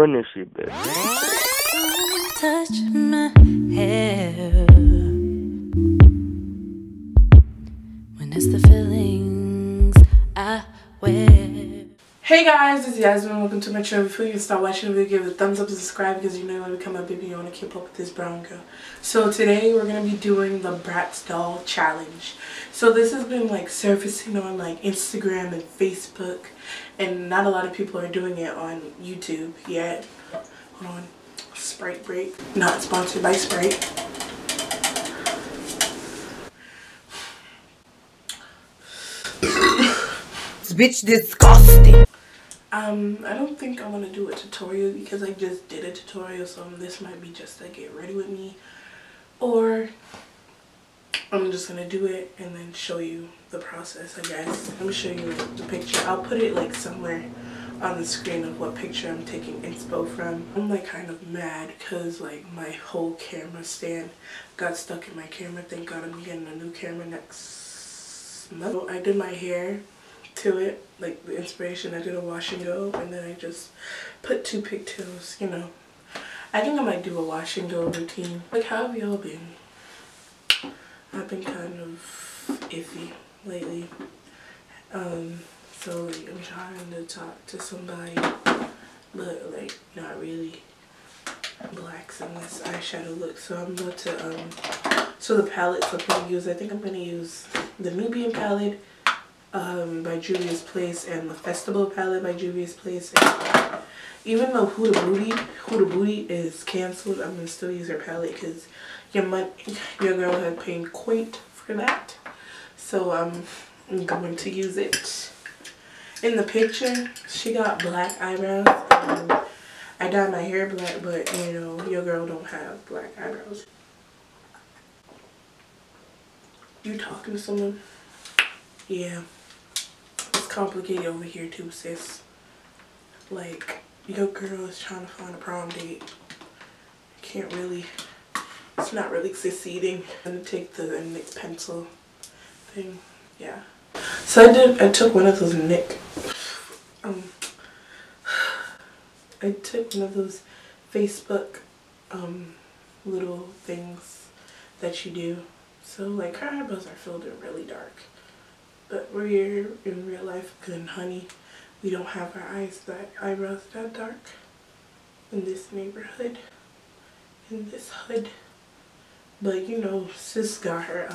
run this shit back. Don't touch my hair when it's the feelings I wear. Hey guys, this is Yasmine. Welcome to my channel. Before you start watching the video, give it a thumbs up and subscribe because you know when we come up, if you want to keep up with this brown girl. So today we're going to be doing the Bratz doll challenge. So this has been like surfacing on like Instagram and Facebook, and not a lot of people are doing it on YouTube yet. Hold on, Sprite break. Not sponsored by Sprite. This bitch disgusting. I don't think I want to do a tutorial because I just did a tutorial, so this might be just like get ready with me, or I'm just gonna do it and then show you the process. I guess I'm showing you the picture. I'll put it like somewhere on the screen of what picture I'm taking inspo from. I'm like kind of mad because like my whole camera stand got stuck in my camera. Thank God I'm getting a new camera next month. So I did my hair to it, like the inspiration. I did a wash and go, and then I just put two pigtails, you know. I think I might do a wash and go routine. Like, how have y'all been? I've been kind of iffy lately. So like, I'm trying to talk to somebody, but like, not really. Blacks in this eyeshadow look, so I'm about to, so the palettes I'm gonna use, I think I'm gonna use the Nubian palette by Juvia's Place, and the Festival palette by Juvia's Place, and even though Huda Beauty is canceled, I'm gonna still use her palette because your girl had paid quite for that, so I'm going to use it. In the picture she got black eyebrows. I dyed my hair black, but you know your girl don't have black eyebrows. You talking to someone? Yeah, it's complicated over here too, sis. Like, your girl is trying to find a prom date. Can't really, it's not really succeeding. I'm gonna take the Nick pencil thing, yeah. So I took one of those I took one of those Facebook, little things that you do. So like, her eyebrows are filled in really dark. But we're here in real life, good honey. We don't have our eyebrows that dark in this neighborhood, in this hood. But you know, sis got her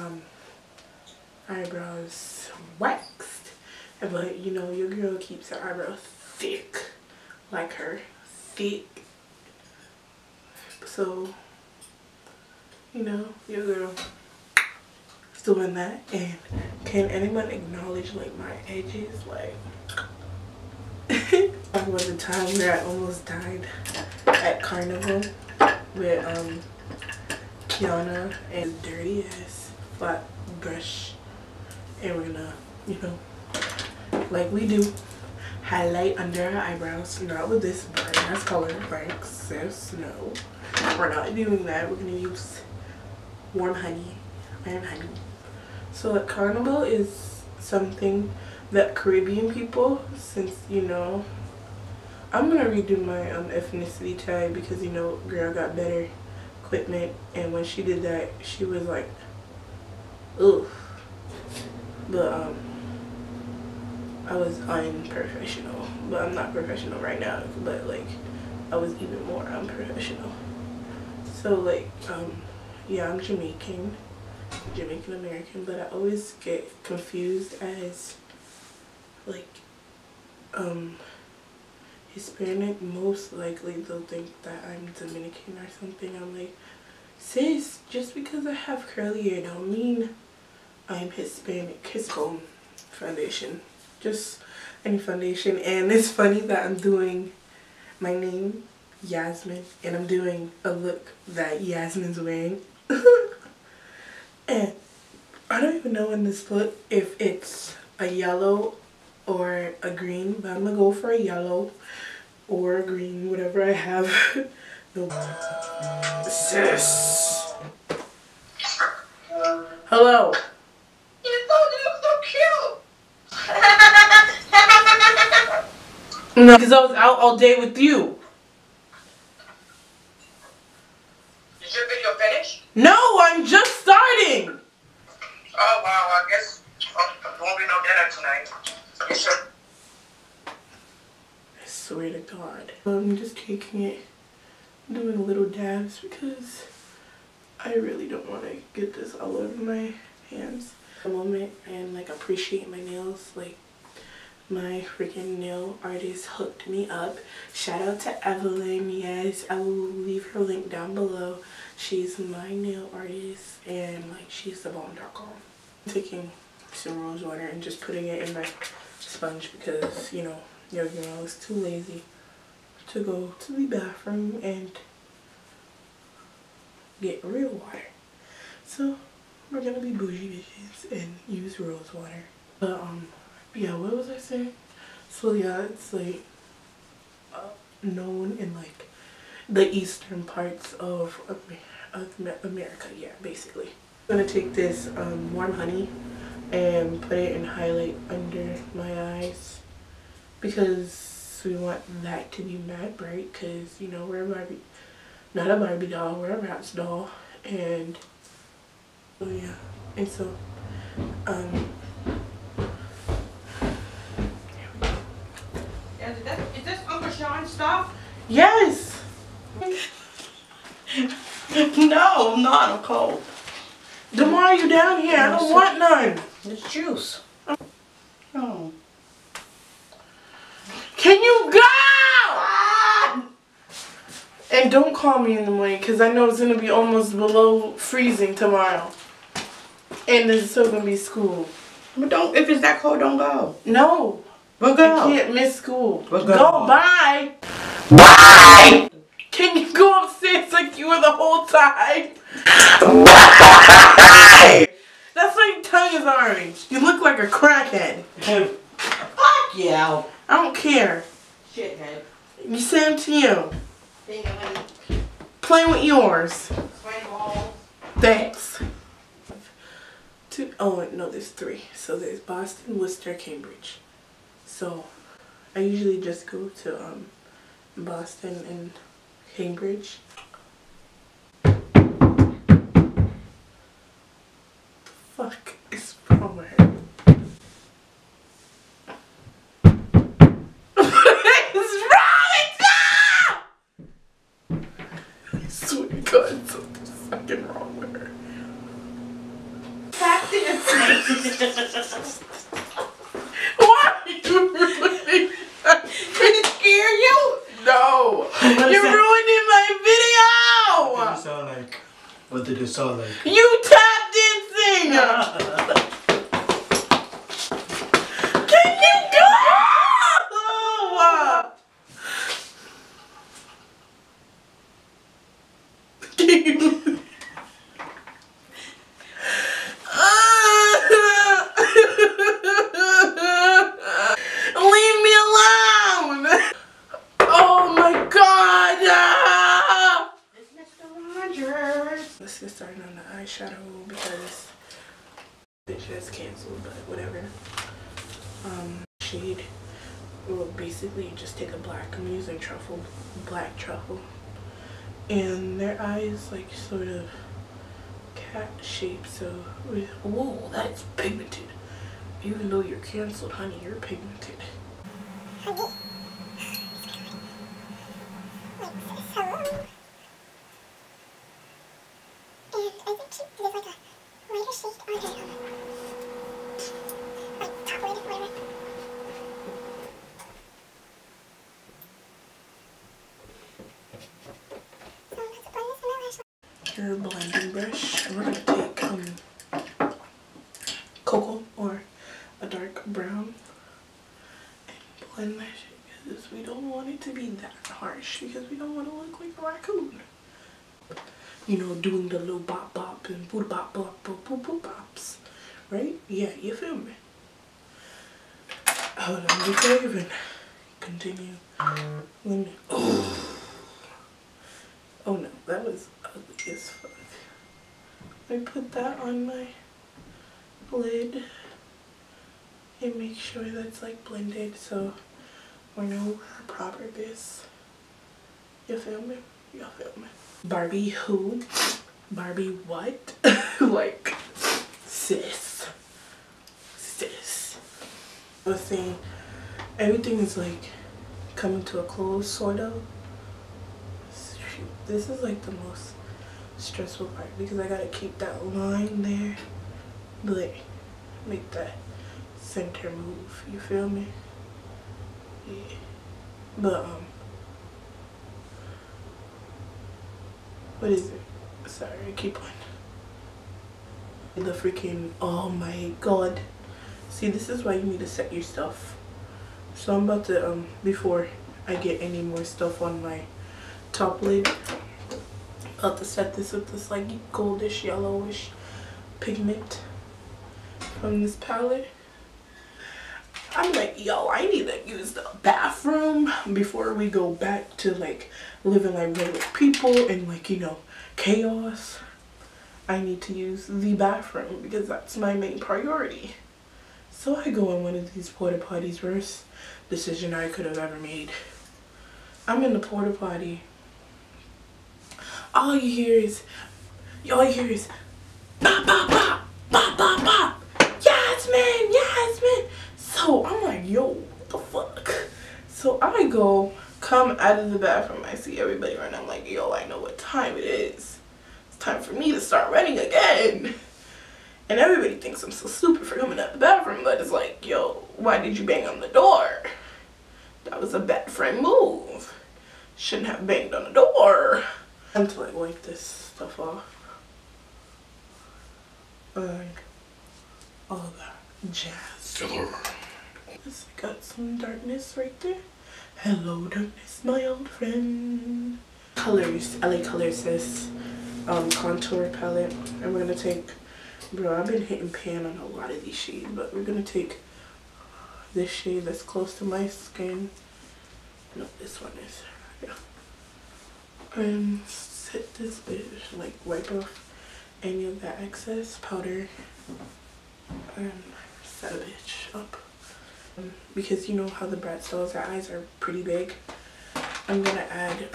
eyebrows waxed. But you know, your girl keeps her eyebrows thick, like her, thick. So, you know, your girl doing that. And can anyone acknowledge like my edges? Like, I was the time where I almost died at Carnival with Kiana and dirty ass flat brush, and we're gonna, you know, like we do, highlight under our eyebrows. Not with this bright ass color, like sis, no, we're not doing that. We're gonna use warm honey. So like, Carnival is something that Caribbean people, since you know, I'm gonna redo my ethnicity tag because you know, girl got better equipment, and when she did that, she was like, oof. But I was unprofessional, but I'm not professional right now. But like, I was even more unprofessional. So like, yeah, I'm Jamaican American, but I always get confused as like Hispanic. Most likely they'll think that I'm Dominican or something. I'm like, sis, just because I have curly hair don't mean I'm Hispanic. Hisbone foundation, just any foundation. And it's funny that I'm doing my name Yasmine, and I'm doing a look that Yasmine's wearing. And I don't even know in this look if it's a yellow or a green, but I'm gonna go for a yellow or a green, whatever I have. No. Sis. Hello. You thought you looked so cute. No, because I was out all day with you. I guess I'm moving out there tonight. Yes, sir. I swear to God. I'm just taking it, doing little dabs because I really don't want to get this all over my hands at the moment, and like appreciate my nails. Like my freaking nail artist hooked me up. Shout out to Evelyn. Yes, I will leave her link down below. She's my nail artist and like she's the bomb.com. Taking some rose water and just putting it in my sponge because you know your girl is too lazy to go to the bathroom and get real water. So we're gonna be bougie bitches and use rose water. But yeah, what was I saying? So yeah, it's like known in like the eastern parts of America. Yeah, basically. I'm gonna take this warm honey and put it in highlight under my eyes because we want that to be mad bright. Cause you know we're not a Barbie doll, we're a Bratz doll, and oh yeah, and so Is this Uncle Sean stuff? Yes. No, I'm not. I'm cold. Demar, you down here? I don't want none. It's juice. Oh. Can you go? Ah! And don't call me in the morning because I know it's gonna be almost below freezing tomorrow, and there's still gonna be school. But don't. If it's that cold, don't go. No. But go. You can't miss school. But go. Bye. Bye. Can you go upstairs like you were the whole time? Bye. That's why your tongue is orange. You look like a crackhead. Fuck you. Yeah. I don't care. Shithead. You same to you. Play with yours. Play balls. Thanks. Two. Oh no, there's three. So there's Boston, Worcester, Cambridge. So, I usually just go to Boston and Cambridge. Fuck is wrong with her? What is wrong with her? I swear to God, something's fucking wrong with her. Did it scare you? No. You ruined my video. What did it sound like? What did it sound like? You tap dancing. Can you go? Just take a black, I'm using truffle, black truffle, and their eyes like sort of cat shaped. So, whoa, that's pigmented. Even though you're canceled, honey, you're pigmented. Your blending brush, and we're going to take cocoa or a dark brown and blend that shit because we don't want it to be that harsh because we don't want to look like a raccoon. You know, doing the little bop bop and boop bop bop bop bop bop bops, right? Yeah, you feel me? Hold on, before I even continue, let me. Oh no, that was ugly as fuck. I put that on my lid and make sure that's like blended so we know how proper it is. You feel me? Y'all feel me? Barbie who? Barbie what? Like, sis. was saying, everything is like coming to a close, sort of. This is like the most stressful part because I gotta keep that line there, but make that center move, you feel me? Yeah. But what is it? Sorry, I keep on the freaking, oh my god. See, this is why you need to set your stuff. So I'm about to before I get any more stuff on my top lid, about to set this with this like goldish yellowish pigment from this palette. I'm like, yo, I need to use the bathroom before we go back to like living like regular people and like, you know, chaos. I need to use the bathroom because that's my main priority. So I go in one of these porta potties. Worst decision I could have ever made. I'm in the porta potty. All you hear is pop, pop, pop, pop, pop, pop. Yasmine, Yasmine. So I'm like, yo, what the fuck? So I go, come out of the bathroom. I see everybody running. I'm like, yo, I know what time it is. It's time for me to start running again. And everybody thinks I'm so stupid for coming out the bathroom, but it's like, yo, why did you bang on the door? That was a bad friend move. Shouldn't have banged on the door. I have to like wipe this stuff off. Like all that jazz. Hello. I got some darkness right there. Hello, darkness, my old friend. Colors, L.A. Colors, this contour palette. And we're gonna take. Bro, I've been hitting pan on a lot of these shades, but we're gonna take this shade that's close to my skin. No, this one is. Yeah. And set this bitch, like wipe off any of that excess powder and set a bitch up. Because you know how the Bratz dolls, their eyes are pretty big. I'm gonna add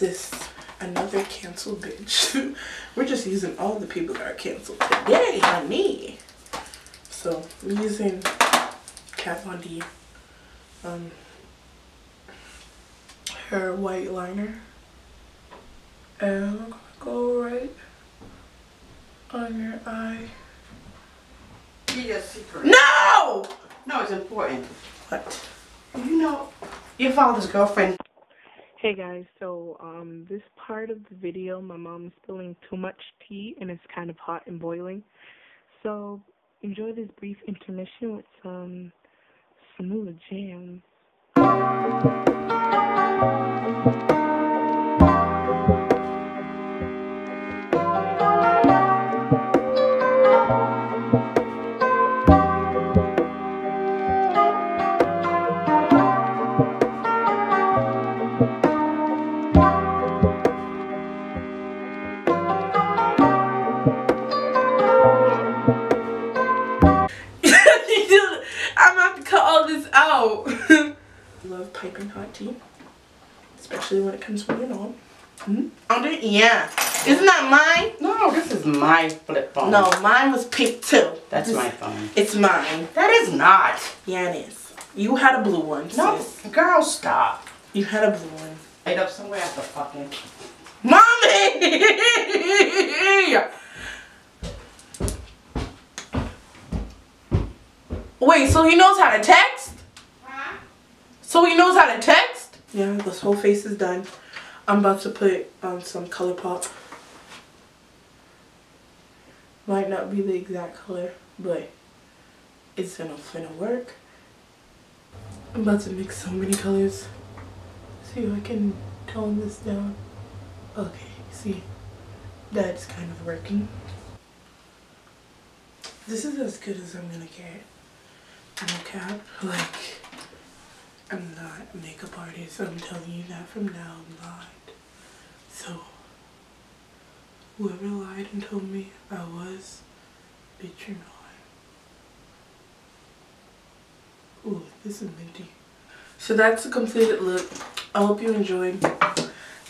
this. Another canceled bitch. We're just using all the people that are canceled today, honey. So I'm using Kat Von D, her white liner, and I'm gonna go right on your eye. Yes, secret. No! No, it's important. What? You know, your father's girlfriend. Hey guys, so this part of the video, my mom's spilling too much tea and it's kind of hot and boiling. So enjoy this brief intermission with some smooth jam. Especially when it comes from your mom. Mm-hmm. Yeah. Isn't that mine? No, this is my flip phone. No, mine was pink too. That's my phone. It's mine. That is not. Yeah, it is. You had a blue one. No, sis. Girl, stop. You had a blue one. Laid up somewhere at the fucking... Mommy! Wait, so he knows how to text? Huh? So he knows how to text? Yeah, this whole face is done. I'm about to put on some ColourPop. Might not be the exact color, but it's gonna work. I'm about to mix so many colors. See if I can tone this down. Okay, see, that's kind of working. This is as good as I'm gonna get. No cap, like. I'm not a makeup artist, I'm telling you that from now on. So, whoever lied and told me I was, bitch, you're not. Ooh, this is minty. So that's the completed look. I hope you enjoyed.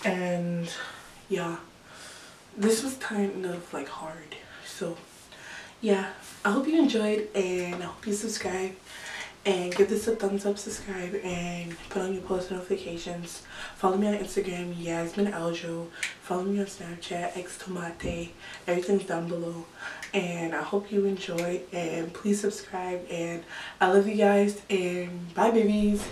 And yeah, this was kind of like hard. So yeah, I hope you enjoyed, and I hope you subscribe and give this a thumbs up, subscribe, and put on your post notifications. Follow me on Instagram, Yasmine Aljoe. Follow me on Snapchat, Xtomate. Everything's down below. And I hope you enjoyed, and please subscribe, and I love you guys, and bye babies.